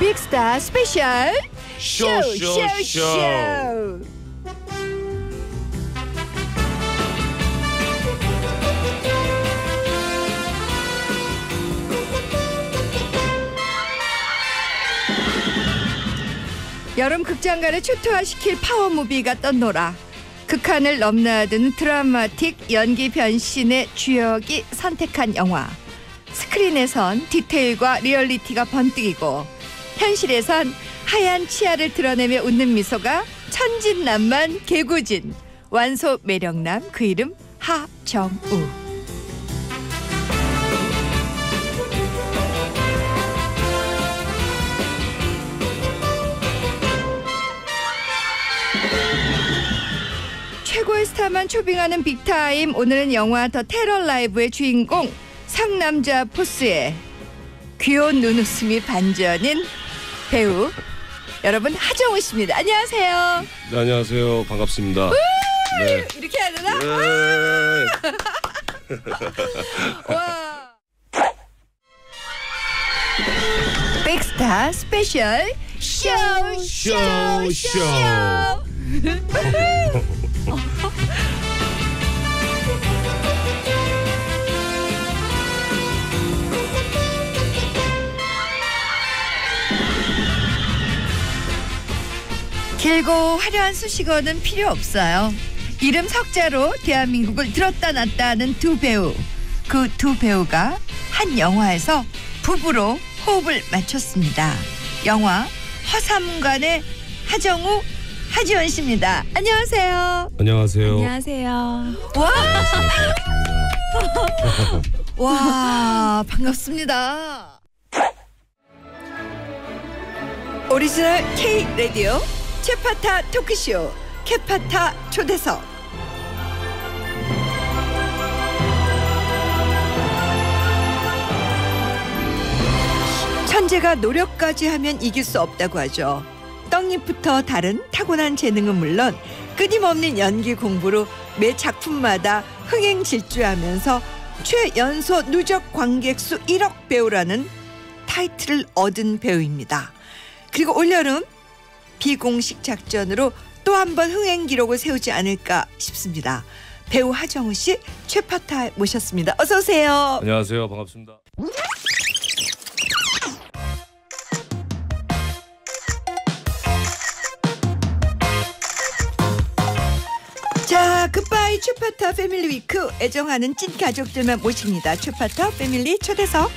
빅스타 스페셜 쇼쇼쇼. 여름 극장가를 초토화시킬 파워무비가 떴노라. 극한을 넘나드는 드라마틱 연기 변신의 주역이 선택한 영화. 스크린에선 디테일과 리얼리티가 번뜩이고 현실에선 하얀 치아를 드러내며 웃는 미소가 천진난만 개구진 완소 매력남, 그 이름 하정우. 최고의 스타만 초빙하는 빅타임. 오늘은 영화 더 테러 라이브의 주인공 상남자 포스의 귀여운 눈웃음이 반전인 배우 여러분, 하정우 씨입니다. 안녕하세요. 네, 안녕하세요. 반갑습니다. 네. 이렇게 해야 되나? 네. 와. 백스타 스페셜 쇼쇼쇼쇼. 길고 화려한 수식어는 필요 없어요. 이름 석자로 대한민국을 들었다 놨다 하는 두 배우. 그 두 배우가 한 영화에서 부부로 호흡을 맞췄습니다. 영화 허삼관의 하정우, 하지원 씨입니다. 안녕하세요. 안녕하세요. 안녕하세요. 와, 와, 반갑습니다. 오리지널 K 라디오 최파타 토크쇼 캐파타 초대석. 천재가 노력까지 하면 이길 수 없다고 하죠. 떡잎부터 다른 타고난 재능은 물론 끊임없는 연기 공부로 매 작품마다 흥행 질주하면서 최연소 누적 관객 수 1억 배우라는 타이틀을 얻은 배우입니다. 그리고 올여름 비공식 작전으로 또 한 번 흥행 기록을 세우지 않을까 싶습니다. 배우 하정우 씨, 최파타 모셨습니다. 어서 오세요. 안녕하세요. 반갑습니다. 자, 굿바이 최파타 패밀리 위크. 애정하는 찐 가족들만 모십니다. 최파타 패밀리 초대석.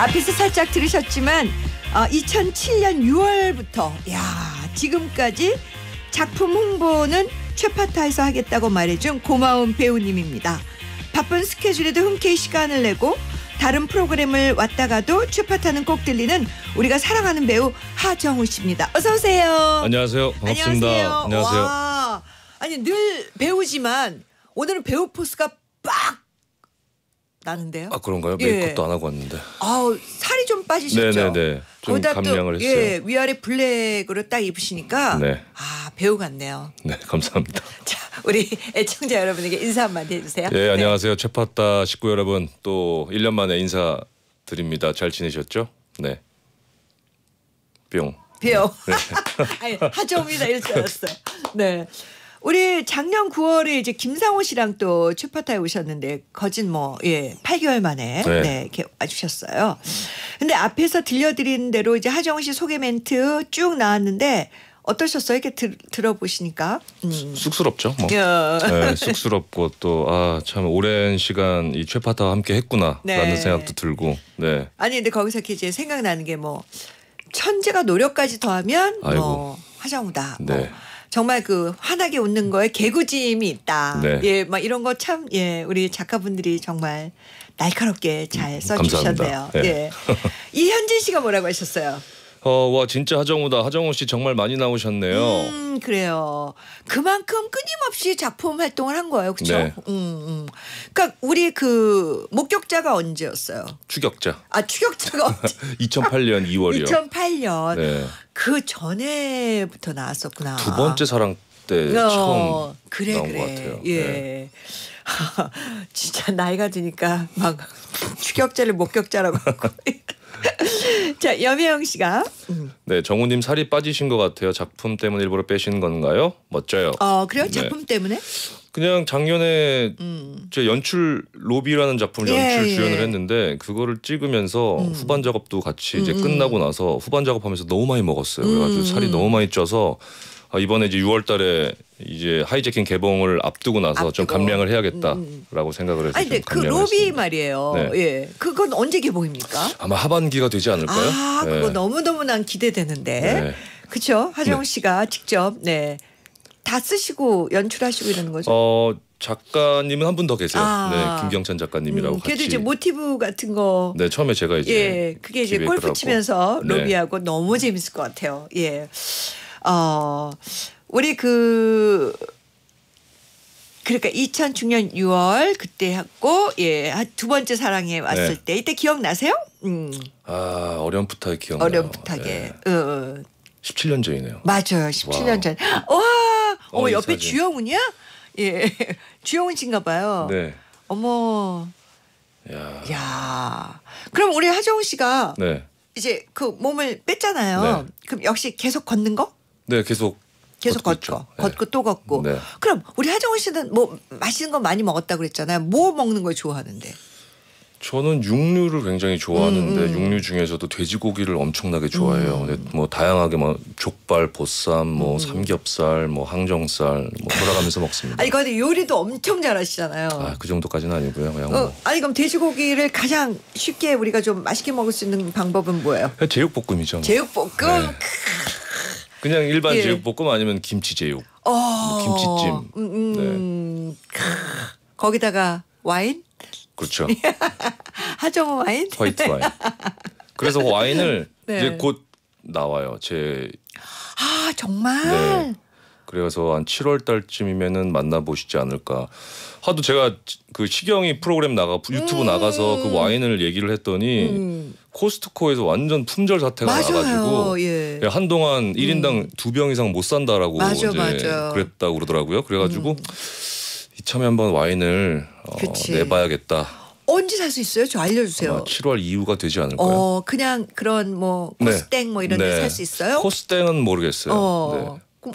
앞에서 살짝 들으셨지만 2007년 6월부터 야 지금까지 작품 홍보는 최파타에서 하겠다고 말해준 고마운 배우님입니다. 바쁜 스케줄에도 흔쾌히 시간을 내고 다른 프로그램을 왔다가도 최파타는 꼭 들리는 우리가 사랑하는 배우 하정우 씨입니다. 어서 오세요. 안녕하세요. 반갑습니다. 안녕하세요. 안녕하세요. 와, 아니 늘 배우지만 오늘은 배우 포스가 빡 나는데요? 아, 그런가요? 메이크업도 예. 안 하고 왔는데. 아, 살이 좀 빠지셨죠? 네네네. 좀 감량을 또, 했어요. 예, 위아래 블랙으로 딱 입으시니까 네. 아, 배우 같네요. 네, 감사합니다. 자, 우리 애청자 여러분에게 인사 한마디 해주세요. 예, 네. 안녕하세요. 최파타 식구 여러분, 또 1년 만에 인사드립니다. 잘 지내셨죠? 네. 뿅. 뿅. 네. 아니, 하정우이다 이럴 줄 알았어. 네. 우리 작년 9월에 이제 김상호 씨랑 또 최파타에 오셨는데 거진 뭐 예, 8개월 만에 네. 네, 이렇게 와주셨어요. 근데 앞에서 들려드린 대로 이제 하정우 씨 소개 멘트 쭉 나왔는데 어떠셨어요? 이렇게 들어보시니까 쑥스럽죠. 뭐. 네, 쑥스럽고 또 아, 참 오랜 시간 이 최파타와 함께 했구나라는 네. 생각도 들고. 네. 아니 근데 거기서 이제 생각나는 게 뭐 천재가 노력까지 더하면 아이고. 뭐 하정우다. 네. 뭐. 정말 그 환하게 웃는 거에 개구짐이 있다. 네. 예, 막 이런 거 참 예, 우리 작가분들이 정말 날카롭게 잘 써주셨네요. 네. 예. 이현진 씨가 뭐라고 하셨어요? 와 진짜 하정우다. 하정우 씨 정말 많이 나오셨네요. 그래요. 그만큼 끊임없이 작품 활동을 한 거예요, 그렇죠? 네. 그러니까 우리 그 목격자가 언제였어요? 추격자. 아, 추격자가 언제? 2008년 2월이요. 2008년. 네. 그 전에부터 나왔었구나. 두 번째 사랑 때 처음 나온 것 같아요. 예. 네. 진짜 나이가 드니까 막 추격자를 목격자라고 하고. 자, 여미영 씨가 네, 정우님 살이 빠지신 것 같아요. 작품 때문에 일부러 빼신 건가요? 멋져요. 그래요? 작품 때문에? 그냥 작년에 제 연출 로비라는 작품 연출 주연을 했는데 그거를 찍으면서 후반 작업도 같이 이제 끝나고 나서 후반 작업하면서 너무 많이 먹었어요. 그래가지고 살이 너무 많이 쪄서 이번에 이제 6월달에 이제 하이재킹 개봉을 앞두고 나서 좀 감량을 해야겠다라고 생각을 해서. 아니, 네, 그 로비 했습니다. 말이에요. 네. 예, 그건 언제 개봉입니까? 아마 하반기가 되지 않을까요? 아, 네. 그거 너무너무 난 기대되는데. 네. 그렇죠, 하정우 씨가 직접 다 쓰시고 연출하시고 이러는 거죠? 작가님은 한 분 더 계세요. 네, 김경찬 작가님이라고 같이. 그래도 이제 모티브 같은 거. 네, 처음에 제가 이제. 예, 그게 이제 골프 치면서 로비하고 너무 재밌을 것 같아요. 예. 우리 그러니까 2006년 6월 그때 했고 두 번째 사랑에 왔을 때 이때 기억나세요? 아, 어렴풋하게 기억나요. 어렴풋하게. 17년 전이네요. 맞아요. 17년 전. 와, 옆에 사진. 주영훈이야? 예, 주영훈 씨인가 봐요. 네. 어머. 야. 그럼 우리 하정우 씨가 이제 그 몸을 뺐잖아요. 그럼 역시 계속 걷는 거? 네, 계속 걷고 또 걷고. 네. 그럼 우리 하정우 씨는 뭐 맛있는 거 많이 먹었다고 그랬잖아요. 뭐 먹는 걸 좋아하는데? 저는 육류를 굉장히 좋아하는데 육류 중에서도 돼지고기를 엄청나게 좋아해요. 뭐 다양하게 막 족발, 보쌈, 뭐 삼겹살, 뭐 항정살 뭐 돌아가면서 먹습니다. 아니, 근데 요리도 엄청 잘하시잖아요. 아, 그 정도까지는 아니고요. 그냥 아니, 그럼 돼지고기를 가장 쉽게 우리가 좀 맛있게 먹을 수 있는 방법은 뭐예요? 제육볶음이죠. 제육볶음. 네. 그냥 일반 제육볶음 아니면 김치제육, 김치찜. 거기다가 와인? 그렇죠. 하정우 와인? 화이트 와인. 그래서 그 와인을 이제 곧 나와요. 아, 정말? 네. 그래서 한 7월 달쯤이면은 만나보시지 않을까. 하도 제가 그 시경이 프로그램 유튜브 나가서 그 와인을 얘기를 했더니 코스트코에서 완전 품절 사태가 나가지고 한동안 1인당 2병 이상 못 산다라고 그랬다고 그러더라고요. 그래가지고 이참에 한번 와인을 내봐야겠다. 언제 살 수 있어요? 저 알려주세요. 아마 7월 이후가 되지 않을까요? 그냥 그런 뭐 코스땡 뭐 이런 데 살 수 있어요? 코스땡은 모르겠어요. 그럼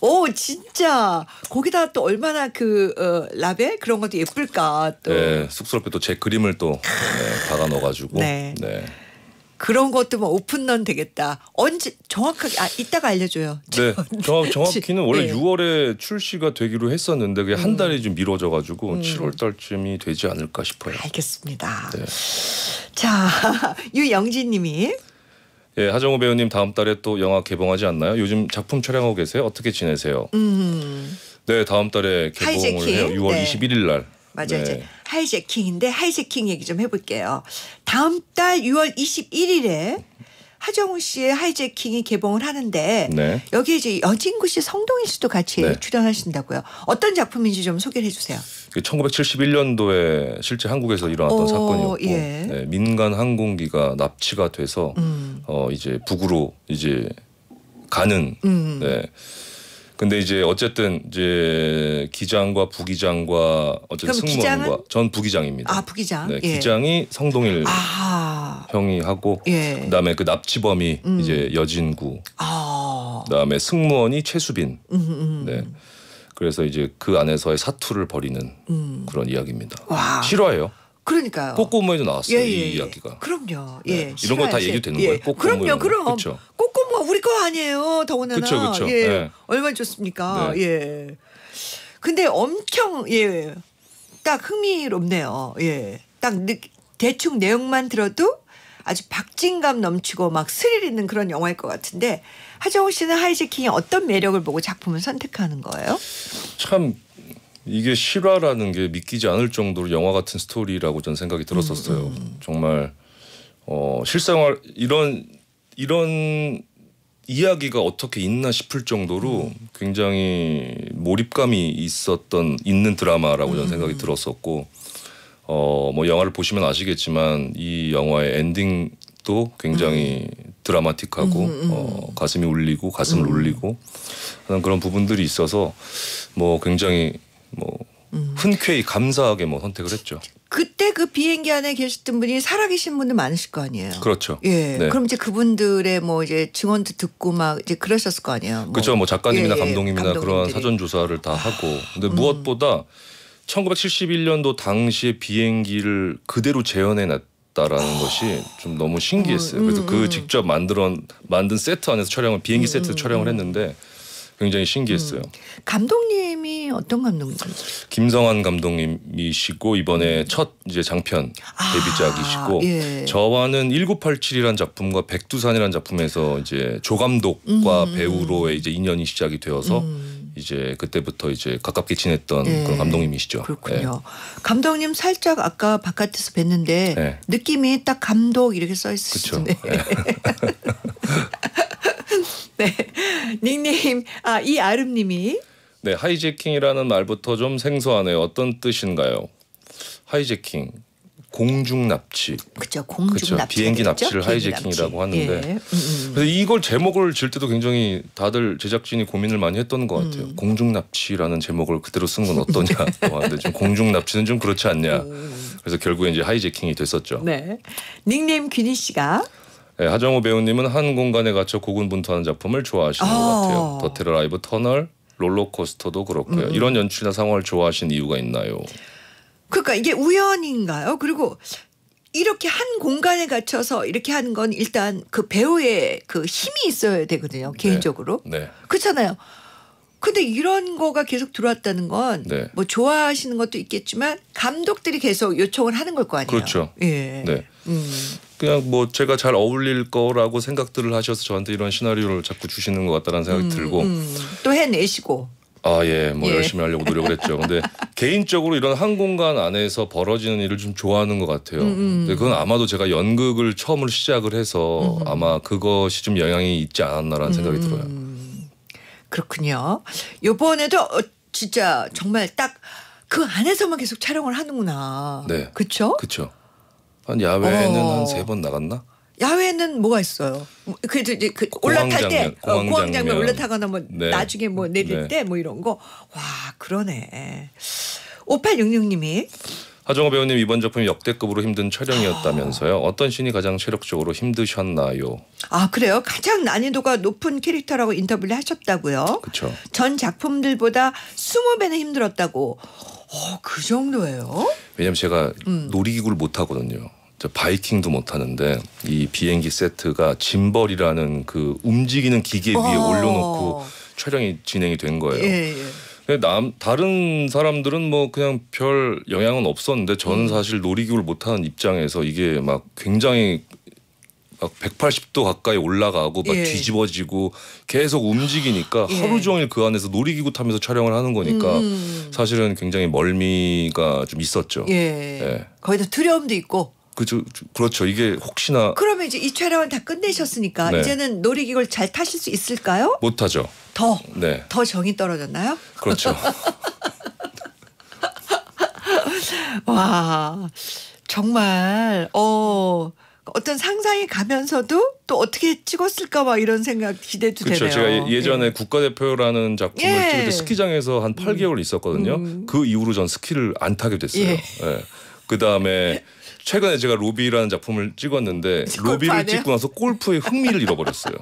오, 진짜 거기다 또 얼마나 그 라벨 그런 것도 예쁠까 또. 네, 쑥스럽게 또 제 그림을 또 박아 넣어가지고. 네. 그런 것도 뭐 오픈런 되겠다. 언제 정확하게 이따가 알려줘요. 네, 정확히는 원래 6월에 출시가 되기로 했었는데 그게 한 달이 좀 미뤄져가지고 7월 달쯤이 되지 않을까 싶어요. 알겠습니다. 네. 자, 유영진님이. 예, 하정우 배우님 다음 달에 또 영화 개봉하지 않나요? 요즘 작품 촬영하고 계세요? 어떻게 지내세요? 네, 다음 달에 개봉을 해요. 6월 21일 날. 맞아요. 하이재킹인데 하이재킹 얘기 좀 해볼게요. 다음 달 6월 21일에 하정우 씨의 하이재킹이 개봉을 하는데 여기에 이제 여진구 씨, 성동일 씨도 같이 출연하신다고요. 어떤 작품인지 좀 소개를 해주세요. 1971년도에 실제 한국에서 일어났던 사건이었고 민간 항공기가 납치가 돼서 이제 북으로 이제 가는. 근데 이제 어쨌든 이제 기장과 부기장과 어쨌든 승무원과 기장은? 전 부기장입니다. 아, 부기장. 네, 기장이 성동일 형이 하고 그다음에 그 납치범이 이제 여진구. 그다음에 승무원이 최수빈. 네. 그래서 이제 그 안에서의 사투를 벌이는 그런 이야기입니다. 와. 실화예요. 그러니까요. 꼬꼬무에도 나왔어요. 이 이야기가. 그럼요. 이런 거 다 얘기되는 거예요. 꼬꼬무. 그럼요. 그럼. 꼬꼬무가 우리 거 아니에요. 더군다나. 그렇죠. 얼마나 좋습니까. 근데 엄청 딱 흥미롭네요. 딱 대충 내용만 들어도 아주 박진감 넘치고 막 스릴 있는 그런 영화일 것 같은데 하정우 씨는 하이재킹의 어떤 매력을 보고 작품을 선택하는 거예요? 참 이게 실화라는 게 믿기지 않을 정도로 영화 같은 스토리라고 전 생각이 들었었어요. 정말 실생활 이런 이야기가 어떻게 있나 싶을 정도로 굉장히 몰입감이 있는 드라마라고 저는 생각이 들었었고, 뭐 영화를 보시면 아시겠지만 이 영화의 엔딩도 굉장히 드라마틱하고 가슴이 울리고 가슴을 울리고 하는 그런 부분들이 있어서 뭐 굉장히 뭐 흔쾌히 감사하게 뭐 선택을 했죠. 그때 그 비행기 안에 계셨던 분이 살아계신 분들 많으실 거 아니에요. 그렇죠. 예. 네. 그럼 이제 그분들의 뭐 이제 증언도 듣고 막 이제 그러셨을 거 아니에요. 뭐. 그렇죠. 뭐 작가님이나 예, 감독님이나 그런 사전 조사를 다 하고. 근데 무엇보다 1971년도 당시의 비행기를 그대로 재현해 놨다라는 것이 좀 너무 신기했어요. 그래서 그 직접 만든 세트 안에서 촬영을 비행기 세트 촬영을 했는데. 굉장히 신기했어요. 감독님이 어떤 감독님이죠? 김성환 감독님이시고 이번에 첫 이제 장편 데뷔작이시고 예. 저와는 1987이란 작품과 백두산이란 작품에서 이제 조감독과 배우로의 이제 인연이 시작이 되어서 이제 그때부터 이제 가깝게 지냈던 예. 그런 감독님이시죠. 그렇군요. 예. 감독님 살짝 아까 바깥에서 뵀는데 예. 느낌이 딱 감독 이렇게 써 있으시네. 그렇죠. 네. 닉네임 이아름님이 네 하이재킹이라는 말부터 좀 생소하네요. 어떤 뜻인가요? 하이재킹 공중납치. 그렇죠. 공중납치. 비행기 납치를 비행기 하이재킹이라고 납치. 하는데 예. 그래서 이걸 제목을 질 때도 굉장히 다들 제작진이 고민을 많이 했던 것 같아요. 공중납치라는 제목을 그대로 쓴 건 어떠냐. 근데 좀 공중납치는 좀 그렇지 않냐. 그래서 결국에 이제 하이재킹이 됐었죠. 네. 닉네임 귀니 씨가 네, 하정우 배우님은 한 공간에 갇혀 고군분투하는 작품을 좋아하시는 것 같아요. 더 테러라이브 터널, 롤러코스터도 그렇고요. 이런 연출이나 상황을 좋아하신 이유가 있나요? 그러니까 이게 우연인가요? 그리고 이렇게 한 공간에 갇혀서 이렇게 하는 건 일단 그 배우의 그 힘이 있어야 되거든요. 개인적으로. 네. 네. 그렇잖아요. 근데 이런 거가 계속 들어왔다는 건 뭐 좋아하시는 것도 있겠지만 감독들이 계속 요청을 하는 걸 거 아니에요. 그렇죠. 예. 네. 그냥 뭐 제가 잘 어울릴 거라고 생각들을 하셔서 저한테 이런 시나리오를 자꾸 주시는 것 같다는 생각이 들고 또 해내시고 아 예 뭐 예. 열심히 하려고 노력을 했죠. 근데 개인적으로 이런 한 공간 안에서 벌어지는 일을 좀 좋아하는 것 같아요. 근데 그건 아마도 제가 연극을 처음으로 시작을 해서 아마 그것이 좀 영향이 있지 않았나라는 생각이 들어요. 그렇군요. 요번에도 진짜 정말 딱 그 안에서만 계속 촬영을 하는구나. 네. 그렇죠? 그렇죠. 한 야외에는 한 3번 나갔나? 야외에는 뭐가 있어요? 그래도 이제 그 올라탈 때 공황 장면 올라타거나 뭐 네. 나중에 뭐 내릴 네. 때 뭐 이런 거. 와 그러네. 5866님이 하정우 배우님 이번 작품이 역대급으로 힘든 촬영이었다면서요. 어떤 씬이 가장 체력적으로 힘드셨나요? 아 그래요? 가장 난이도가 높은 캐릭터라고 인터뷰를 하셨다고요? 그렇죠. 전 작품들보다 20배는 힘들었다고. 그 정도예요? 왜냐면 제가 놀이기구를 못 하거든요. 저 바이킹도 못 하는데 이 비행기 세트가 짐벌이라는 그 움직이는 기계 위에 올려놓고 촬영이 진행이 된 거예요. 예, 예. 다른 사람들은 뭐 그냥 별 영향은 없었는데 저는 사실 놀이기구를 못 하는 입장에서 이게 막 굉장히 막 180도 가까이 올라가고 막 예. 뒤집어지고 계속 움직이니까 예. 하루 종일 그 안에서 놀이기구 타면서 촬영을 하는 거니까 사실은 굉장히 멀미가 좀 있었죠. 예. 예. 거의 다 두려움도 있고. 그렇죠. 이게 혹시나. 그러면 이제 이 촬영은 다 끝내셨으니까 네. 이제는 놀이기구를 잘 타실 수 있을까요? 못 타죠. 네. 더 정이 떨어졌나요? 그렇죠. 와 정말 어떤 상상이 가면서도 또 어떻게 찍었을까 막 이런 생각 기대도 되네요. 제가 예전에 예. 국가대표라는 작품을 예. 찍을 때 스키장에서 한 8개월 있었거든요. 그 이후로 전 스키를 안 타게 됐어요. 예. 예. 그다음에 최근에 제가 로비라는 작품을 찍었는데 로비를 찍고 나서 골프에 흥미를 잃어버렸어요.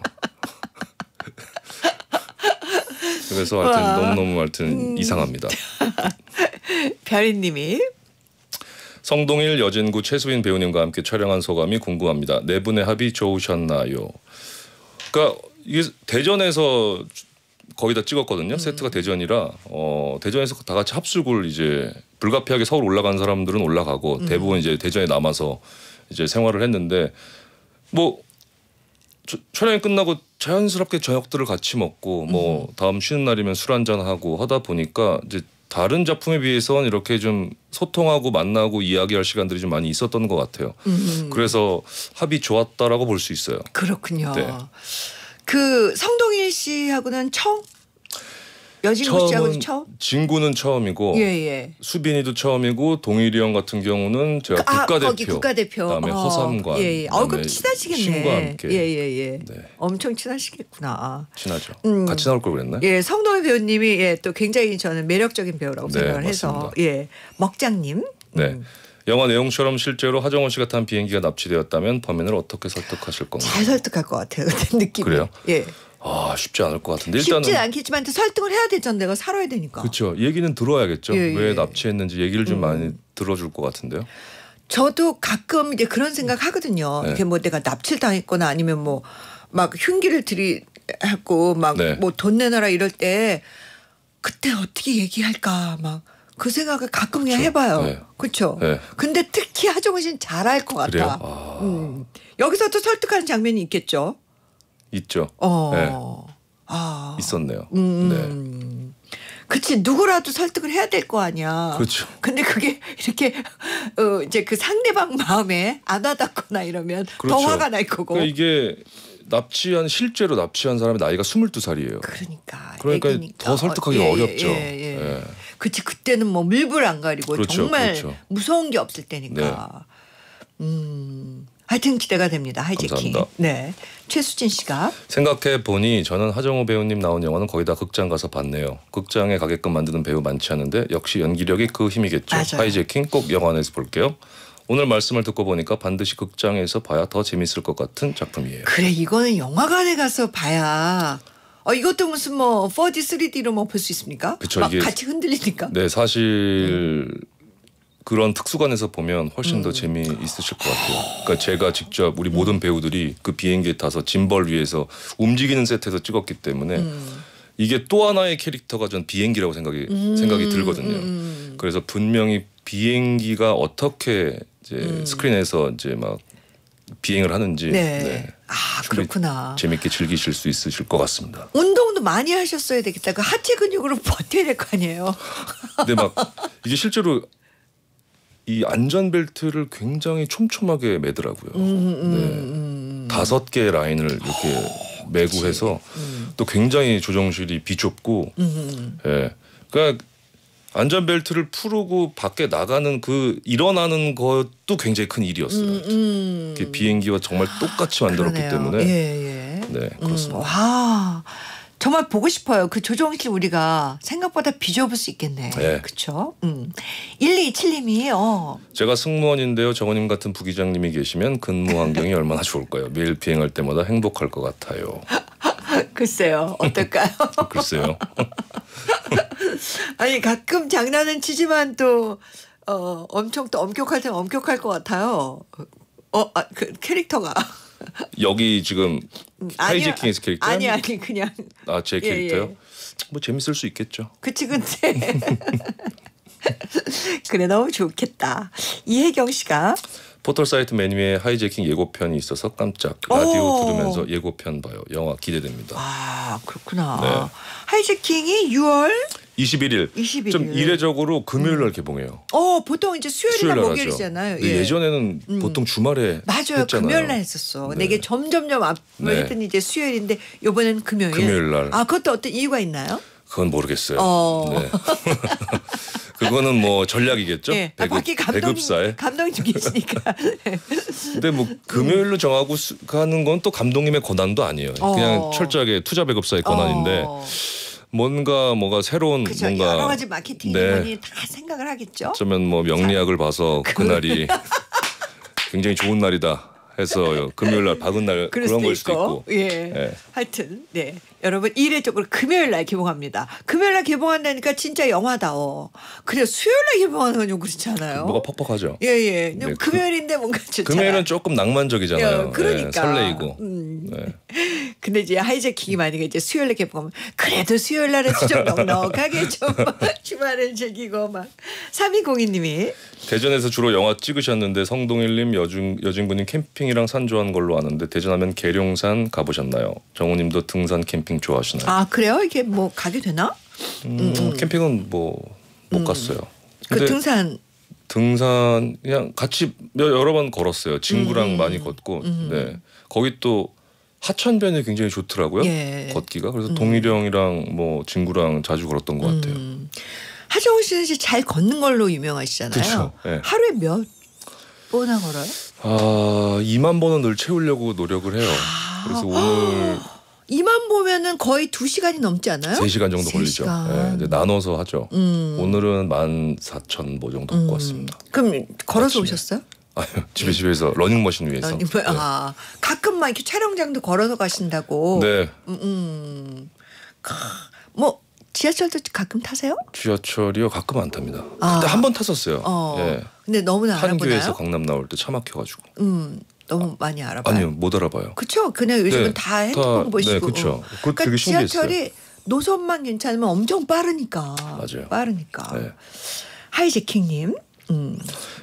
그래서 하여튼 너무너무 하여튼 이상합니다. 별이님이 성동일, 여진구, 최수빈 배우님과 함께 촬영한 소감이 궁금합니다. 네 분의 합이 좋으셨나요? 그러니까 이게 대전에서 거의 다 찍었거든요. 세트가 대전이라 대전에서 다 같이 합숙을 이제 불가피하게 서울 올라간 사람들은 올라가고 대부분 이제 대전에 남아서 이제 생활을 했는데 뭐 촬영이 끝나고 자연스럽게 저녁들을 같이 먹고 뭐 다음 쉬는 날이면 술 한잔 하고 하다 보니까 이제 다른 작품에 비해서는 이렇게 좀 소통하고 만나고 이야기할 시간들이 좀 많이 있었던 것 같아요. 그래서 합이 좋았다라고 볼 수 있어요. 그렇군요. 네. 그 성동일 씨하고는 처음? 여진구 씨하고는 처음? 진구는 처음이고 예예. 수빈이도 처음이고 동일이 형 같은 경우는 제가 국가대표 그다음에 허삼관 예예. 그럼 친하시겠네. 신과 함께. 예예예. 네. 엄청 친하시겠구나. 친하죠. 같이 나올 걸 그랬나요? 예, 성동일 배우님이 예, 또 굉장히 저는 매력적인 배우라고 네, 생각을 맞습니다. 해서 예, 먹장님. 네. 영화 내용처럼 실제로 하정우 씨가 탄 비행기가 납치되었다면 범인을 어떻게 설득하실 건가요? 잘 설득할 것 같아요. 느낌이. 그래요? 예. 아 쉽지 않을 것 같은데 일단은 쉽지 않겠지만 설득을 해야 되잖아요. 내가 살아야 되니까. 그렇죠. 얘기는 들어야겠죠. 예, 예. 왜 납치했는지 얘기를 좀 많이 들어줄 것 같은데요. 저도 가끔 이제 그런 생각 하거든요. 네. 이게 뭐 내가 납치를 당했거나 아니면 뭐 막 흉기를 들이하고 막 뭐 돈 네. 내놔라 이럴 때 그때 어떻게 얘기할까 막. 그 생각을 가끔 그쵸? 그냥 해봐요. 네. 그렇죠. 네. 근데 특히 하정우 씨는 잘할 것 같다. 아... 여기서 또 설득하는 장면이 있겠죠. 있죠. 네. 아... 있었네요. 네. 그렇지 누구라도 설득을 해야 될 거 아니야. 그렇죠. 근데 그게 이렇게 이제 그 상대방 마음에 안 와닿거나 이러면 그렇죠. 더 화가 날 거고. 그러니까 이게 실제로 납치한 사람의 나이가 22살이에요. 그러니까 더 설득하기 어렵죠. 예. 예. 그치 그때는 뭐 밀불 안 가리고 그렇죠, 정말 그렇죠. 무서운 게 없을 때니까. 네. 하여튼 기대가 됩니다. 하이재킹. 네. 최수진 씨가 생각해 보니 저는 하정우 배우님 나온 영화는 거의 다 극장 가서 봤네요. 극장에 가게끔 만드는 배우 많지 않은데 역시 연기력이 그 힘이겠죠. 맞아요. 하이재킹 꼭 영화 안에서 볼게요. 오늘 말씀을 듣고 보니까 반드시 극장에서 봐야 더 재밌을 것 같은 작품이에요. 그래 이거는 영화관에 가서 봐야. 이것도 무슨 뭐 4D, 3D로 뭐 볼 수 있습니까? 그쵸, 막 같이 흔들리니까. 네, 사실 그런 특수관에서 보면 훨씬 더 재미있으실 것 같아요. 그러니까 제가 직접 우리 모든 배우들이 그 비행기에 타서 짐벌 위에서 움직이는 세트에서 찍었기 때문에 이게 또 하나의 캐릭터가 전 비행기라고 생각이 들거든요. 그래서 분명히 비행기가 어떻게 이제 스크린에서 이제 막 비행을 하는지. 네. 네. 아 그렇구나. 재밌게 즐기실 수 있으실 것 같습니다. 운동도 많이 하셨어야 되겠다. 그 하체 근육으로 버텨야 될 거 아니에요. 근데 막 이게 실제로 이 안전벨트를 굉장히 촘촘하게 매더라고요. 네. 5개 라인을 이렇게 매고 해서 또 굉장히 조정실이 비좁고 예. 그러니까 안전벨트를 풀고 밖에 나가는 그 일어나는 것도 굉장히 큰 일이었어요. 비행기와 정말 똑같이 만들었기 그러네요. 때문에 예, 예. 네 그렇습니다. 와 정말 보고 싶어요. 그 조종실 우리가 생각보다 비좁을 수 있겠네. 네. 그렇죠. 1227님이에요. 제가 승무원인데요. 정원님 같은 부기장님이 계시면 근무 환경이 얼마나 좋을까요? 매일 비행할 때마다 행복할 것 같아요. 글쎄요. 어떨까요? 글쎄요. 아니 가끔 장난은 치지만 또 엄청 또 엄격할 때는 엄격할 것 같아요. 그 캐릭터가 여기 지금 하이재킹에서 캐릭터 아니 그냥 제 캐릭터요? 예, 예. 뭐 재밌을 수 있겠죠. 그치 근데 그래 너무 좋겠다. 이혜경 씨가 포털 사이트 메뉴에 하이재킹 예고편이 있어서 깜짝 라디오 들으면서 예고편 봐요. 영화 기대됩니다. 아 그렇구나. 네. 하이재킹이 6월 21일. 좀 이례적으로 금요일 날 개봉해요. 보통 이제 수요일이나 목요일이잖아요. 예. 예전에는 보통 주말에 맞아요. 했잖아요. 금요일 날 했었어. 네. 이게 점점점 앞으로 이제 수요일인데 이번엔 금요일 날. 아 그것도 어떤 이유가 있나요? 그건 모르겠어요. 네. 그거는 뭐 전략이겠죠. 네. 감독님 계시니까. 네. 근데 뭐 금요일로 정하고 가는 건 또 감독님의 권한도 아니에요. 그냥 철저하게 투자 배급사의 권한인데 뭔가 새로운 그쵸. 뭔가 여러 가지 마케팅이 네. 다 생각을 하겠죠. 어쩌면 뭐 명리학을 봐서 그날이 굉장히 좋은 날이다. 해서 금요일 날 박은 날 그런 걸 수도 있고. 예. 네. 하여튼 네. 여러분 이례적으로 금요일 날 개봉합니다. 금요일 날 개봉한다니까 진짜 영화다워. 그래 수요일 날 개봉하는 건 좀 그렇지 않아요? 뭐가 퍽퍽하죠. 예예. 예. 네, 금요일인데 뭔가 좋잖아요. 금요일은 조금 낭만적이잖아요. 예, 그러니까. 예, 설레이고. 네. 근데 이제 하이재킹이 만약에 이제 수요일 날 개봉하면 그래도 수요일 날은 좀 넉넉하게 좀 주말을 즐기고 막. 3202님이 대전에서 주로 영화 찍으셨는데 성동일님 여진구님 캠핑이랑 산 좋아하는 걸로 아는데 대전하면 계룡산 가보셨나요? 정우님도 등산 캠핑 좋아하시나요? 아 그래요? 이게 뭐 가게 되나? 캠핑은 뭐 못 갔어요. 그 등산. 등산 그냥 같이 여러 번 걸었어요. 친구랑 많이 걷고. 네. 거기 또 하천변이 굉장히 좋더라고요. 예. 걷기가. 그래서 동일이 형이랑 뭐 친구랑 자주 걸었던 것 같아요. 하정우 씨는 잘 걷는 걸로 유명하시잖아요. 그쵸, 예. 하루에 몇 번이나 걸어요? 아, 2만 번은 늘 채우려고 노력을 해요. 그래서 오늘 2만 보면은 거의 2시간이 넘지 않아요? 3시간 정도 3시간. 걸리죠. 네, 이제 나눠서 하죠. 오늘은 14,000 보 정도 걷고 왔습니다. 그럼 걸어서 아침에. 오셨어요? 아유, 집에서 러닝머신 위에서. 네. 아, 가끔 막 이렇게 촬영장도 걸어서 가신다고. 네. 뭐 지하철도 가끔 타세요? 지하철이요? 가끔 안 탑니다. 아. 그때 한 번 탔었어요. 네. 근데 너무나 알아보나요? 판교에서 강남 나올 때 차 막혀가지고. 너무 많이 알아봐요. 아니요, 못 알아봐요. 그렇죠. 그냥 요즘은 네, 다 핸드폰 보시고. 네, 그렇죠. 그러니까 되게 신기했어요. 지하철이 노선만 괜찮으면 엄청 빠르니까. 맞아요. 빠르니까. 네. 하이재킹님.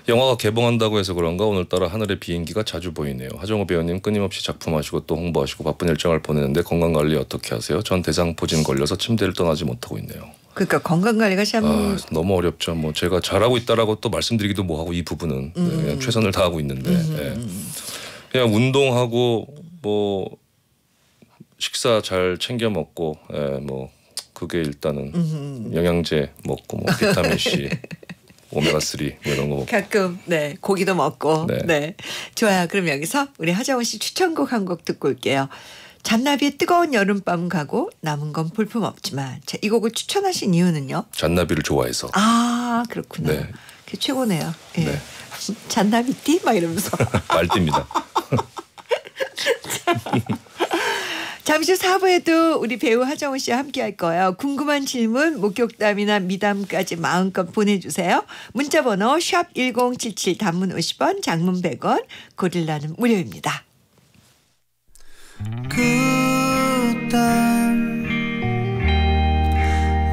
영화가 개봉한다고 해서 그런가 오늘따라 하늘에 비행기가 자주 보이네요. 하정우 배우님 끊임없이 작품하시고 또 홍보하시고 바쁜 일정을 보내는데 건강관리 어떻게 하세요? 전 대상포진 걸려서 침대를 떠나지 못하고 있네요. 그러니까 건강관리가 참 너무 어렵죠. 뭐 제가 잘하고 있다라고 또 말씀드리기도 뭐하고 이 부분은 네, 그냥 최선을 다하고 있는데 예. 그냥 운동하고 뭐 식사 잘 챙겨 먹고 예, 뭐 그게 일단은 영양제 먹고 뭐 비타민C 오메가3 뭐 이런 거 먹고. 가끔 네 고기도 먹고 네. 네 좋아요. 그럼 여기서 우리 하정우 씨 추천곡 한 곡 듣고 올게요. 잔나비의 뜨거운 여름밤 가고 남은 건 볼품없지만 이 곡을 추천하신 이유는요? 잔나비를 좋아해서. 아 그렇구나. 네. 그게 최고네요. 예. 네. 잔나비띠? 막 이러면서. 말띠입니다. 잠시 후 4부에도 우리 배우 하정우 씨와 함께할 거예요. 궁금한 질문, 목격담이나 미담까지 마음껏 보내주세요. 문자번호 샵 1077 단문 50원, 장문 100원, 고릴라는 무료입니다. 그땐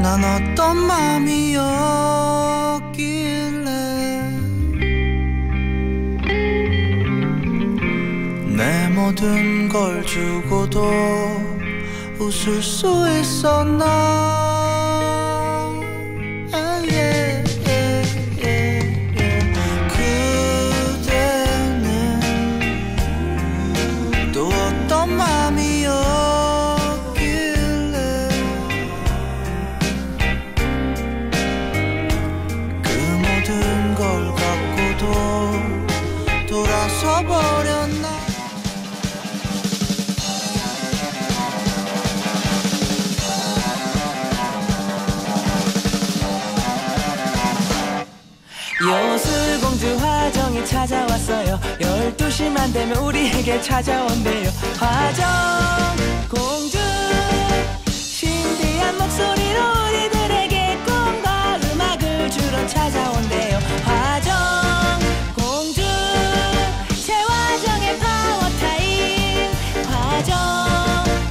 난 어떤 맘이었길래 내 모든 걸 주고도 웃을 수 있었나 요술공주 화정이 찾아왔어요. 12시만 되면 우리에게 찾아온대요. 화정 공주 신비한 목소리로 우리들에게 꿈과 음악을 주러 찾아온대요. 화정 공주 최화정의 파워타임. 화정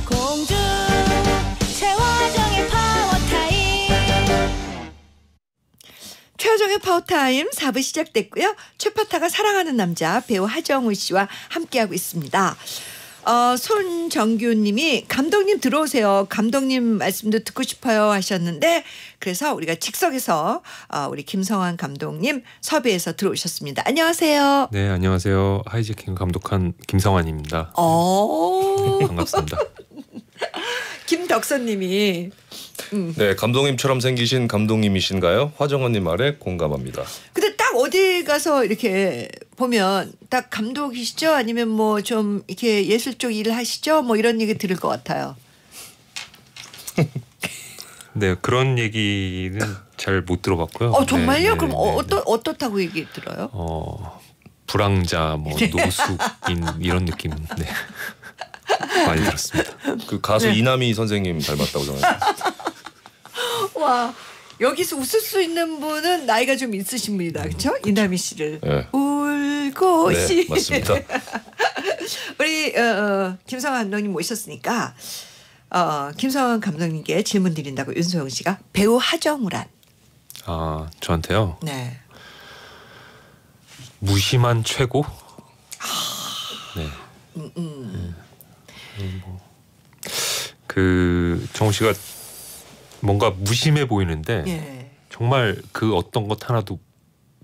공주 최화정의 파워타임. 최화정의 파워타임 4부 시작됐고요. 최파타가 사랑하는 남자 배우 하정우 씨와 함께하고 있습니다. 손정규 님이 감독님 들어오세요. 감독님 말씀도 듣고 싶어요 하셨는데 그래서 우리가 즉석에서 우리 김성환 감독님 섭외해서 들어오셨습니다. 안녕하세요. 네, 안녕하세요. 하이재킹 감독한 김성환입니다. 반갑습니다. 김덕선 님이 네, 감독님처럼 생기신 감독님이신가요? 화정우님 말에 공감합니다. 근데 딱 어디 가서 이렇게 보면 딱 감독이시죠? 아니면 뭐 좀 이렇게 예술 쪽 일을 하시죠? 뭐 이런 얘기 들을 것 같아요. 네, 그런 얘기는 잘 못 들어봤고요. 정말요? 네, 그럼 어떻다고 얘기 들어요? 불황자, 뭐 노숙인 이런 느낌. 네. 많이 들었습니다. 그 가수 네. 이남희 선생님 닮았다고 전하셨어요. 와, 여기서 웃을 수 있는 분은 나이가 좀 있으신 분이다. 그렇죠? 이남희 씨를. 네. 울고 시. 네, 맞습니다. 우리 김성환 감독님 모셨으니까 김성환 감독님께 질문 드린다고 윤소영 씨가 배우 하정우란. 아, 저한테요? 네. 무심한 최고? 네. 그 정우 씨가 뭔가 무심해 보이는데 예. 정말 그 어떤 것 하나도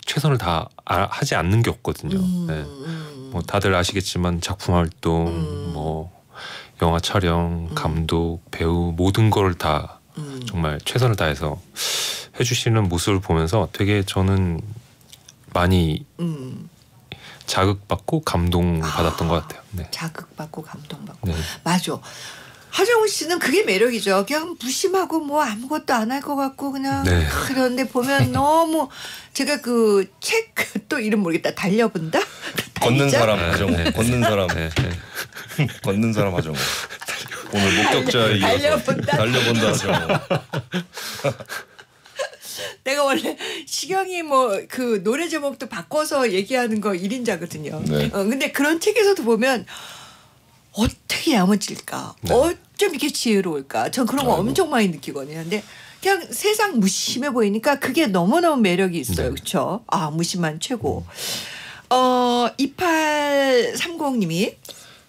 최선을 다 하지 않는 게 없거든요. 네. 뭐 다들 아시겠지만 작품 활동, 뭐 영화 촬영, 감독, 배우 모든 걸 다 정말 최선을 다해서 해주시는 모습을 보면서 되게 저는 많이 자극받고 감동받았던 것 같아요. 네. 자극받고 감동받고. 네. 맞아. 하정우 씨는 그게 매력이죠. 그냥 무심하고 뭐 아무것도 안 할 것 같고 그냥. 네. 그런데 보면 너무 제가 그 책 또 이름 모르겠다. 달려본다? 걷는 사람 하정우. 네. 걷는 사람. 네. 걷는 사람 하정우. 오늘 목격자에 이어서 달려본다 하정우. 내가 원래 시경이 뭐 그 노래 제목도 바꿔서 얘기하는 거 1인자거든요. 네. 근데 그런 책에서도 보면 어떻게 야무질까. 네. 어쩜 이렇게 지혜로울까. 전 그런 거 엄청 많이 느끼거든요. 근데 그냥 세상 무심해 보이니까 그게 너무너무 매력이 있어요. 네. 그렇죠? 아, 무심한 최고. 2830님이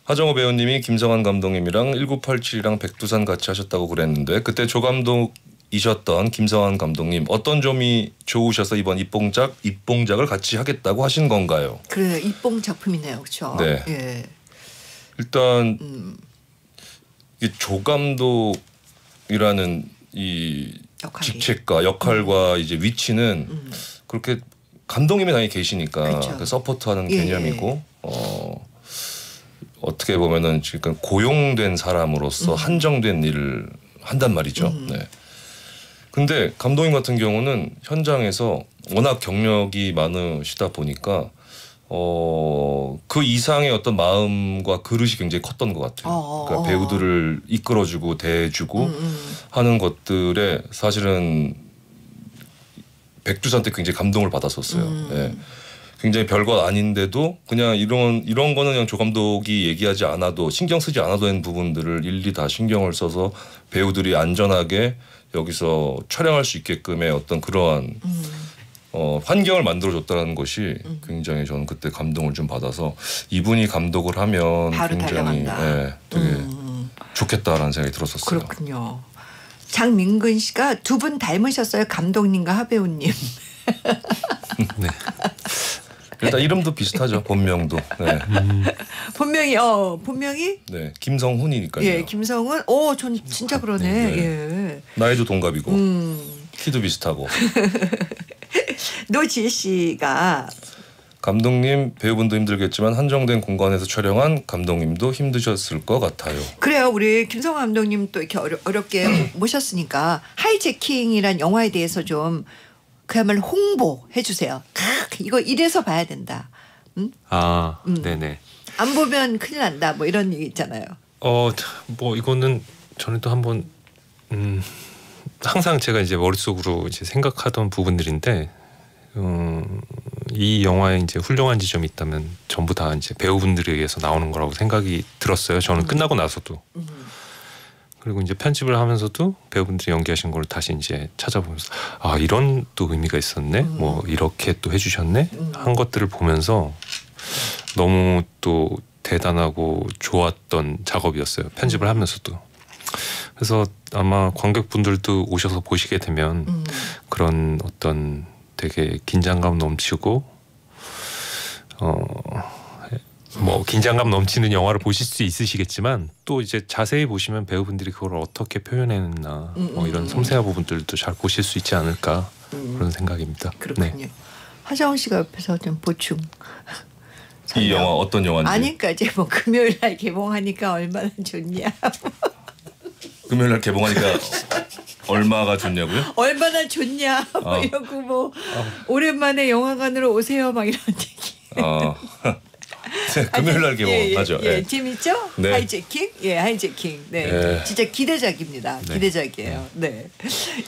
하정우 배우님이 김성환 감독님이랑 1987이랑 백두산 같이 하셨다고 그랬는데 그때 조감독이셨던 김성환 감독님 어떤 점이 좋으셔서 이번 입봉작을 같이 하겠다고 하신 건가요? 그래요. 입봉 작품이네요. 그렇죠? 네. 예. 일단 조감독이라는 이 직책과 역할과 이제 위치는 그렇게 감독님이 당연히 계시니까. 그렇죠. 그 서포트하는 개념이고. 예. 어떻게 보면은 지금 고용된 사람으로서 한정된 일을 한단 말이죠. 네. 근데 감독님 같은 경우는 현장에서 워낙 경력이 많으시다 보니까 그 이상의 어떤 마음과 그릇이 굉장히 컸던 것 같아요. 그러니까 배우들을 이끌어주고 대해주고 하는 것들에 사실은 백두산 때 굉장히 감동을 받았었어요. 네. 굉장히 별거 아닌데도 그냥 이런 거는 그냥 조 감독이 얘기하지 않아도 신경 쓰지 않아도 하는 부분들을 일일이 다 신경을 써서 배우들이 안전하게 여기서 촬영할 수 있게끔의 어떤 그러한 환경을 만들어줬다는 것이 굉장히 저는 그때 감동을 좀 받아서 이분이 감독을 하면 굉장히 되게 좋겠다라는 생각이 들었었어요. 그렇군요. 장민근 씨가 두 분 닮으셨어요. 감독님과 하배우님. 네. 일단 이름도 비슷하죠. 본명도. 네. 본명이 본명이? 네, 김성훈이니까요. 예, 김성훈. 오, 전 진짜 그러네. 네. 예. 나이도 동갑이고 키도 비슷하고. 노지혜 씨가 감독님 배우분도 힘들겠지만 한정된 공간에서 촬영한 감독님도 힘드셨을 것 같아요. 그래요. 우리 김성환 감독님 또 이렇게 어렵게 모셨으니까 하이재킹이란 영화에 대해서 좀 그야말로 홍보해 주세요. 이거 이래서 봐야 된다. 응? 아, 네네. 안 보면 큰일 난다. 뭐 이런 얘기 있잖아요. 뭐 이거는 저는 또 한번 항상 제가 이제 머릿속으로 이제 생각하던 부분들인데 이 영화에 이제 훌륭한 지점이 있다면 전부 다 이제 배우분들에 의해서 나오는 거라고 생각이 들었어요. 저는 끝나고 나서도. 그리고 이제 편집을 하면서도 배우분들이 연기하신 걸 다시 이제 찾아보면서 아, 이런 또 의미가 있었네. 뭐 이렇게 또 해주셨네. 한 것들을 보면서 너무 또 대단하고 좋았던 작업이었어요. 편집을 하면서도. 그래서 아마 관객분들도 오셔서 보시게 되면 그런 어떤 되게 긴장감 넘치고 뭐 긴장감 넘치는 영화를 보실 수 있으시겠지만 또 이제 자세히 보시면 배우분들이 그걸 어떻게 표현했나 뭐 이런 섬세한 부분들도 잘 보실 수 있지 않을까 그런 생각입니다. 그렇군요. 네. 하정우 씨가 옆에서 좀 보충. 이 영화 어떤 영화인지. 아니까 이제 뭐 금요일 날 개봉하니까 얼마나 좋냐. 금요일 날 개봉하니까 얼마가 좋냐고요? 얼마나 좋냐 뭐 이러고 뭐 오랜만에 영화관으로 오세요 막 이런 얘기. 네, 금요일 날 개봉하죠. 예, 재밌죠? 네. 하이재킹? 예, 하이재킹. 네. 예. 진짜 기대작입니다. 네. 기대작이에요. 네.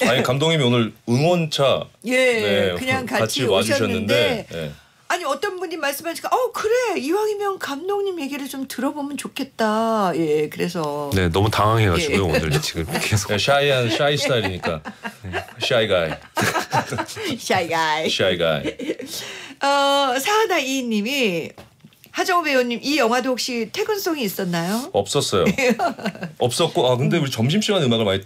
아니, 감독님이 오늘 응원차 네, 그냥 같이 오셨는데 예. 아니, 어떤 분이 말씀하시니까 그래. 이왕이면 감독님 얘기를 좀 들어보면 좋겠다. 예, 그래서 네, 너무 당황해 가지고요. 오늘 지금 계속 샤이 스타일이니까. 샤이 가이. 샤이 가이. 샤이 가이. 사하다이 님이 하정우 배우님 이 영화도 혹시 퇴근송이 있었나요? 없었어요. 없었고 근데 우리 점심시간 음악을 많이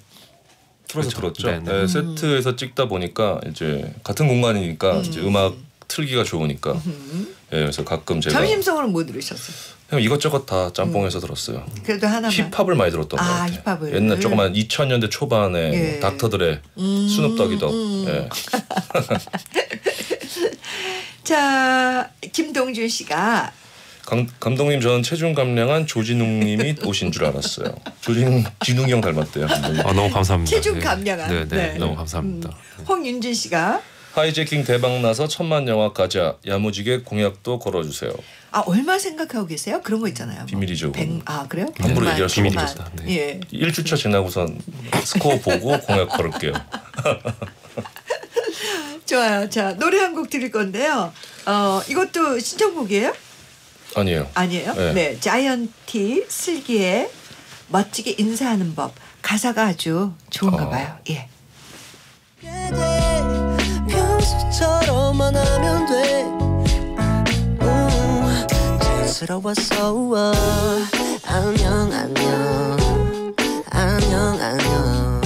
틀어서 들었죠. 네, 세트에서 찍다 보니까 이제 같은 공간이니까 이제 음악 틀기가 좋으니까. 예, 그래서 가끔 제가 점심성으로는 뭐 들으셨어요? 그냥 이것저것 다 짬뽕해서 들었어요. 그래도 하나만 힙합을 많이 들었던 것 같아요. 힙합을. 옛날 조그만 2000년대 초반에 예. 뭐 닥터들의 스눕덕이덕. 예. 자, 김동준 씨가 감독님 저는 체중 감량한 조진웅님이 오신 줄 알았어요. 진웅이 형 닮았대요. 아, 너무 감사합니다. 체중 감량한. 네, 네, 네. 너무 감사합니다. 홍윤진 씨가 하이재킹 대박 나서 1000만 영화 가자. 야무지게 공약도 걸어주세요. 아, 얼마 생각하고 계세요? 그런 거 있잖아요. 뭐. 비밀이죠. 100, 아, 그래요? 함부로 얘기할 수 없습니다. 네. 예. 1주차 지나고선 스코어 보고 공약 걸을게요. 좋아요. 자, 노래 한 곡 드릴 건데요. 이것도 신청곡이에요? 아니에요. 아니에요? 네. 네. 자이언티 슬기의 멋지게 인사하는 법. 가사가 아주 좋은가 봐요. 예. 처럼만 하면 돼. 자연스러웠어. 우와. 안녕 안녕 안녕 안녕.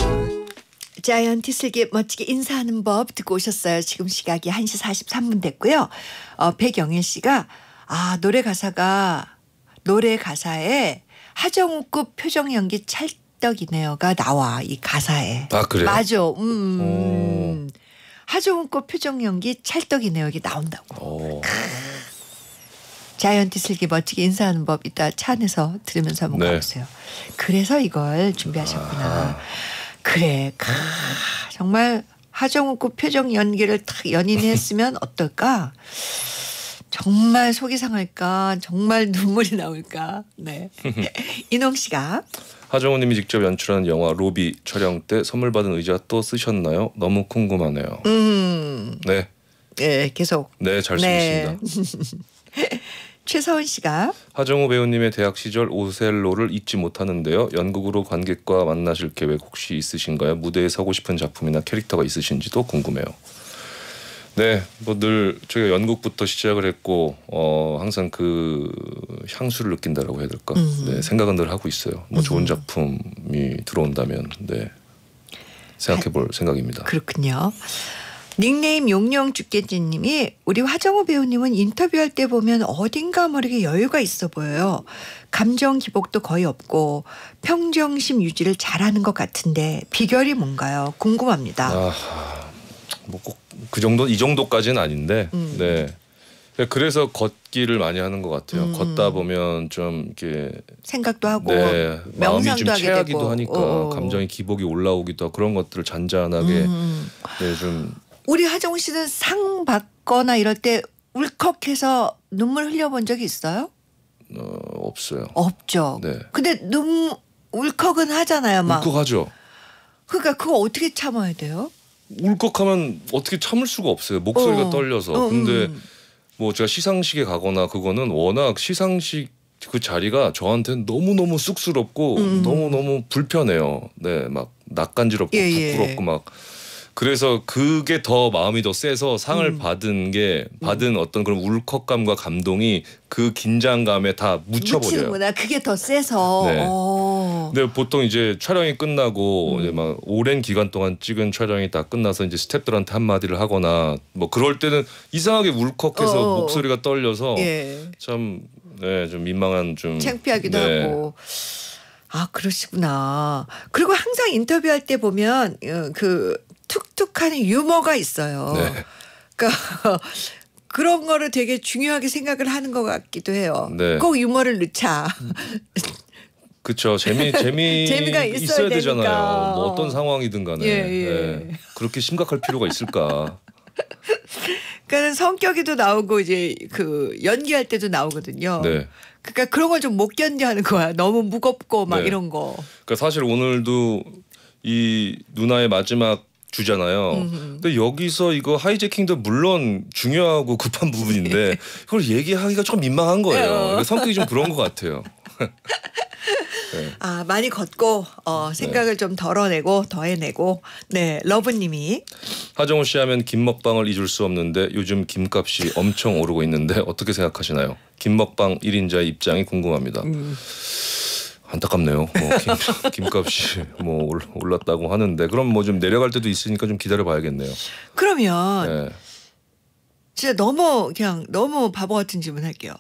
자이언티 슬기에 멋지게 인사하는 법 듣고 오셨어요. 지금 시각이 1시 43분 됐고요. 백영일 씨가 아 노래 가사에 하정우급 표정 연기 찰떡이네요가 나와 이 가사에. 아 그래요? 맞아. 하정우급 표정 연기 찰떡이네요. 여기 나온다고. 자이언티 슬기 멋지게 인사하는 법 이따 차 안에서 들으면서 한번 가보세요. 네. 그래서 이걸 준비하셨구나. 아. 그래. 정말 하정우급 표정 연기를 탁 연인이 했으면 어떨까? 정말 속이 상할까? 정말 눈물이 나올까? 네. 인홍 씨가 하정우님이 직접 연출한 영화 로비 촬영 때 선물 받은 의자 또 쓰셨나요? 너무 궁금하네요. 네. 네, 계속. 네, 잘 쓰겠습니다. 네. 최서은 씨가 하정우 배우님의 대학 시절 오셀로를 잊지 못하는데요. 연극으로 관객과 만나실 계획 혹시 있으신가요? 무대에 서고 싶은 작품이나 캐릭터가 있으신지도 궁금해요. 네, 뭐 늘 저희가 연극부터 시작을 했고 항상 그 향수를 느낀다라고 해야 될까? 네, 생각은 늘 하고 있어요. 뭐 좋은 작품이 들어온다면 네 생각해볼 생각입니다. 그렇군요. 닉네임 용룡 죽개진님이 우리 하정우 배우님은 인터뷰할 때 보면 어딘가 모르게 여유가 있어 보여요. 감정 기복도 거의 없고 평정심 유지를 잘하는 것 같은데 비결이 뭔가요? 궁금합니다. 뭐 꼭 그 정도 이 정도까지는 아닌데 네 그래서 걷기를 많이 하는 것 같아요. 걷다 보면 좀 이렇게 생각도 하고 네, 마음이 좀 체하기도 하니까 감정의 기복이 올라오기도 하고 그런 것들을 잔잔하게 네, 좀 우리 하정우 씨는 상 받거나 이럴 때 울컥해서 눈물 흘려본 적이 있어요? 없어요. 없죠. 네. 근데 울컥은 하잖아요. 막 울컥하죠. 그러니까 그거 어떻게 참아야 돼요? 울컥하면 어떻게 참을 수가 없어요. 목소리가 떨려서. 근데 뭐 제가 시상식에 가거나 그거는 워낙 시상식 그 자리가 저한테는 너무너무 쑥스럽고 너무너무 불편해요. 네, 막 낯간지럽고 부끄럽고 막. 그래서 그게 더 마음이 더 세서 상을 받은 어떤 그런 울컥감과 감동이 그 긴장감에 다 묻혀버려요. 묻히는구나. 그게 더 세서. 네. 근데 보통 이제 촬영이 끝나고 이제 막 오랜 기간 동안 찍은 촬영이 다 끝나서 이제 스태프들한테 한마디를 하거나 뭐 그럴 때는 이상하게 울컥해서 목소리가 떨려서 참 네, 좀 민망한 좀 창피하기도 하고. 아 그러시구나. 그리고 항상 인터뷰할 때 보면 그 툭툭하는 유머가 있어요. 네. 그러니까 그런 거를 되게 중요하게 생각을 하는 것 같기도 해요. 네. 꼭 유머를 넣자. 그렇죠. 재미가 있어야 되잖아요. 뭐 어떤 상황이든 간에 네. 그렇게 심각할 필요가 있을까? 그러니까 성격이도 나오고 이제 그 연기할 때도 나오거든요. 네. 그러니까 그런 걸 좀 못 견뎌하는 거야. 너무 무겁고 막 이런 거. 그러니까 사실 오늘도 이 누나의 마지막 주잖아요. 근데 여기서 이거 하이재킹도 물론 중요하고 급한 부분인데 그걸 얘기하기가 좀 민망한 거예요. 그러니까 성격이 좀 그런 것 같아요. 네. 아 많이 걷고 생각을 좀 덜어내고 더해내고. 네, 러브님이 하정우 씨 하면 김 먹방을 잊을 수 없는데 요즘 김값이 엄청 오르고 있는데 어떻게 생각하시나요? 김 먹방 1인자의 입장이 궁금합니다. 안타깝네요. 김값이 올랐다고 하는데 그럼 뭐 좀 내려갈 때도 있으니까 좀 기다려봐야겠네요. 그러면 네. 진짜 너무 바보 같은 질문할게요.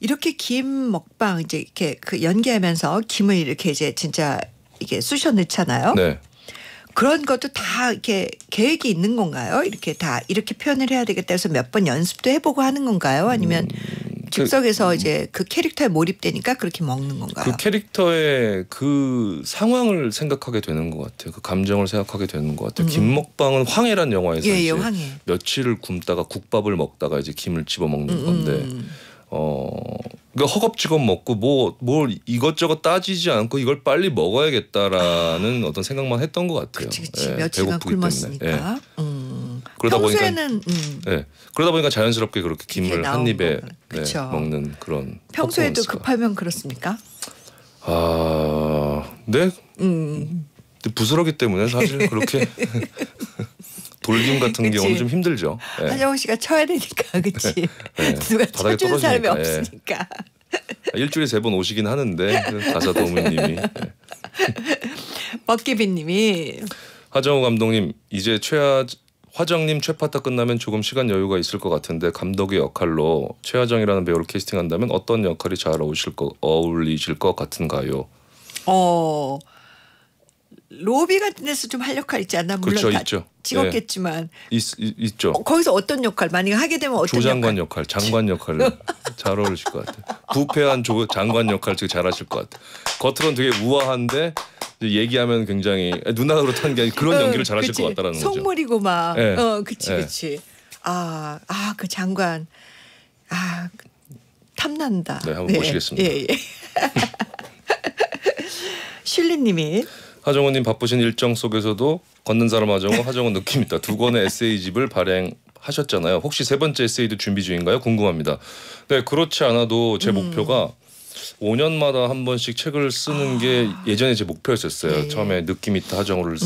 이렇게 김 먹방 이제 이렇게 그 연기하면서 김을 이렇게 이제 진짜 이게 쑤셔 넣잖아요. 네. 그런 것도 다 이렇게 계획이 있는 건가요? 이렇게 다 이렇게 표현을 해야 되겠다 해서 몇 번 연습도 해보고 하는 건가요? 아니면 즉석에서 이제 그 캐릭터에 몰입되니까 그렇게 먹는 건가요? 그 캐릭터의 그 상황을 생각하게 되는 것 같아요. 그 감정을 생각하게 되는 것 같아요. 김먹방은 황해란 영화에서 예, 이제 황해. 며칠을 굶다가 국밥을 먹다가 이제 김을 집어 먹는 건데 그러니까 허겁지겁 먹고 뭘 이것저것 따지지 않고 이걸 빨리 먹어야겠다라는 어떤 생각만 했던 것 같아요. 그치. 예, 며칠간 굶었으니까. 예. 그러다 평소에는 보니까 네. 그러다 보니까 자연스럽게 그렇게 김을 한 입에 네, 먹는 그런. 평소에도 퍼포먼스가. 급하면 그렇습니까? 아, 네. 근데 부스러기 때문에 사실 그렇게 돌김 같은 경우는 좀 힘들죠. 네. 하정우 씨가 쳐야 되니까 그렇지. 네. 누가 쳐주는 사람이 네. 없으니까. 일주일에 3번 오시긴 하는데 가사 도우미님이. 먹기비님이 네. 하정우 감독님 이제 화정님 최파타 끝나면 조금 시간 여유가 있을 것 같은데 감독의 역할로 최화정이라는 배우를 캐스팅한다면 어떤 역할이 잘 어울리실 것 같은가요? 로비 같은 데서 좀 할 역할 있지 않나? 물론 그렇죠, 다 있죠. 찍었겠지만 예. 있죠. 거기서 어떤 역할? 만약에 하게 되면 어떤 조장관 역할? 장관 역할을 잘 어울리실 것 같아요. 부패한 장관 역할 되게 잘하실 것 같아요. 겉으로는 되게 우아한데 얘기하면 굉장히 누나가 그렇다는 게 아니라 그런 연기를 잘하실 것 같다라는 거죠. 속물이고 막. 네. 그치. 아, 그 장관. 탐난다. 네, 한번 보시겠습니다. 예. 슐리님이. 하정우님 바쁘신 일정 속에서도 걷는 사람 하정우, 하정우 느낌 있다. 2 권의 에세이집을 발행하셨잖아요. 혹시 3번째 에세이도 준비 중인가요? 궁금합니다. 네, 그렇지 않아도 제 목표가 5년마다 한 번씩 책을 쓰는 게 예전에 제 목표였었어요. 예. 처음에 느낌 있다 하정우를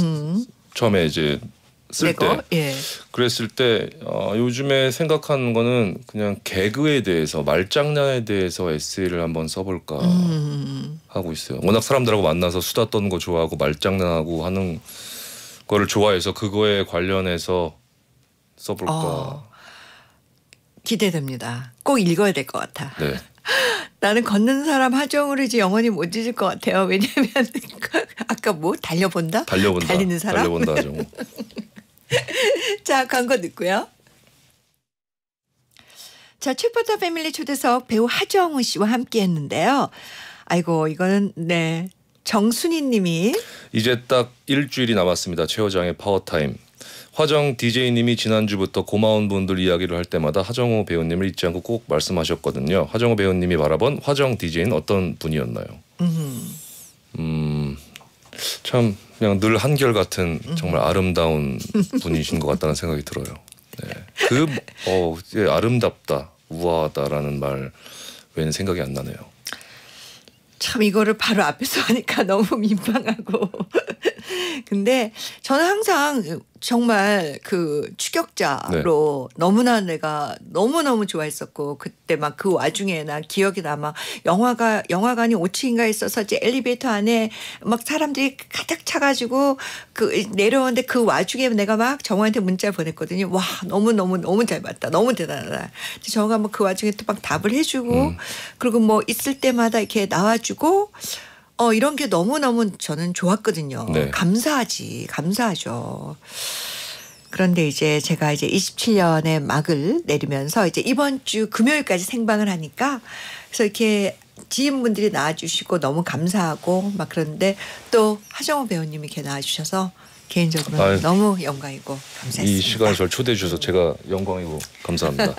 처음에 이제 쓸 때 예. 그랬을 때 요즘에 생각하는 거는 그냥 개그에 대해서 말장난에 대해서 에세이를 한번 써볼까 하고 있어요. 워낙 사람들하고 만나서 수다 떠는 거 좋아하고 말장난하고 하는 거를 좋아해서 그거에 관련해서 써볼까. 기대됩니다. 꼭 읽어야 될 것 같아. 네. 나는 걷는 사람 하정우를 이제 영원히 못 잊을 것 같아요. 왜냐면 아까 뭐 달려본다? 달리는 사람? 달려본다 하정우. 자, 광고 듣고요. 자, 최파타 패밀리 초대석 배우 하정우 씨와 함께 했는데요. 아이고 이거는 네. 정순희 님이 이제 딱 일주일이 남았습니다. 최화정의 파워타임. 화정 DJ님이 지난주부터 고마운 분들 이야기를 할 때마다 하정우 배우님을 잊지 않고 꼭 말씀하셨거든요. 하정우 배우님이 바라본 화정 DJ는 어떤 분이었나요? 참 그냥 늘 한결같은 정말 아름다운 분이신 것 같다는 생각이 들어요. 네. 예, 아름답다, 우아하다라는 말 외에는 생각이 안 나네요. 참 이거를 바로 앞에서 하니까 너무 민망하고 근데 저는 항상 정말 그 추격자로 네. 너무나 내가 너무너무 좋아했었고 그때 막 그 와중에 나 기억이 남아 영화관이 5층인가 있어서 이제 엘리베이터 안에 막 사람들이 가득 차가지고 그 내려오는데 그 와중에 내가 막 정우한테 문자를 보냈거든요. 와 너무 잘 봤다. 너무 대단하다. 정우가 뭐 그 와중에 또 막 답을 해주고 그리고 뭐 있을 때마다 이렇게 나와주고 이런 게 너무너무 저는 좋았거든요. 네. 감사하죠. 그런데 이제 제가 이제 27년의 막을 내리면서 이제 이번 주 금요일까지 생방을 하니까 그래서 이렇게 지인분들이 나와주시고 너무 감사하고 막 그런데 또 하정우 배우님이 이렇게 나와주셔서 개인적으로 너무 영광이고 감사했습니다. 이 시간에 저를 초대해 주셔서 제가 영광이고 감사합니다.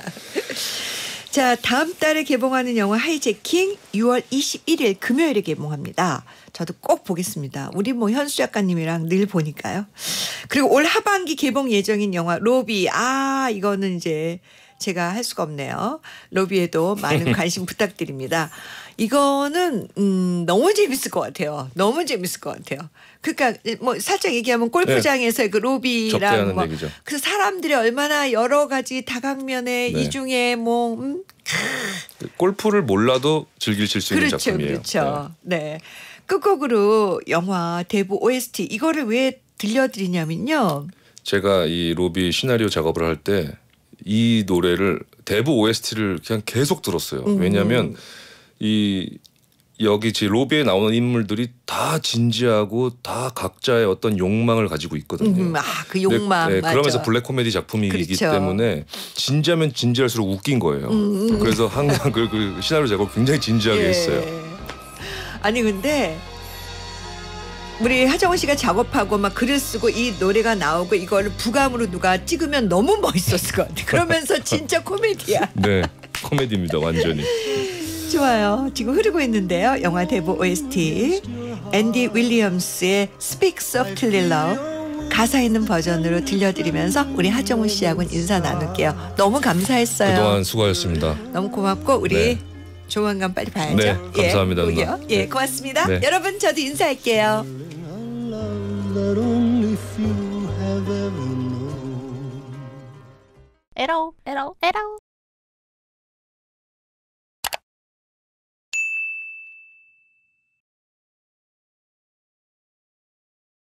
자, 다음 달에 개봉하는 영화 하이재킹 6월 21일 금요일에 개봉합니다. 저도 꼭 보겠습니다. 우리 뭐 현수 작가님이랑 늘 보니까요. 그리고 올 하반기 개봉 예정인 영화 로비. 이거는 이제 제가 할 수가 없네요. 로비에도 많은 관심 부탁드립니다. 이거는 너무 재밌을 것 같아요. 그러니까 뭐 살짝 얘기하면 골프장에서 네. 그 로비랑 뭐 그 사람들이 얼마나 여러 가지 다각면에 네. 이중에 뭐 골프를 몰라도 즐길 수 있는 작품이에요. 그렇죠. 네. 끝곡으로 영화 대부 OST 이거를 왜 들려드리냐면요. 제가 이 로비 시나리오 작업을 할 때 이 노래를 대부 OST를 그냥 계속 들었어요. 왜냐하면 이 여기 제 로비에 나오는 인물들이 다 진지하고 다 각자의 어떤 욕망을 가지고 있거든요. 그 욕망. 네, 그러면서 블랙 코미디 작품이기 그렇죠. 때문에 진지하면 진지할수록 웃긴 거예요. 그래서 항상 그 시나리오 작업을 굉장히 진지하게 했어요. 아니 근데 우리 하정우 씨가 작업하고 막 글을 쓰고 이 노래가 나오고 이걸 부감으로 누가 찍으면 너무 멋있었을 것 같아요. 그러면서 진짜 코미디야. 네, 코미디입니다. 완전히. 좋아요. 지금 흐르고 있는데요. 영화 대부 OST 앤디 윌리엄스의 Speak Softly Love 가사 있는 버전으로 들려드리면서 우리 하정우 씨하고는 인사 나눌게요. 너무 감사했어요. 그동안 수고하셨습니다. 너무 고맙고 우리 조만간 빨리 봐야죠. 네, 감사합니다. 예, 고맙습니다. 네. 여러분 저도 인사할게요. 에러.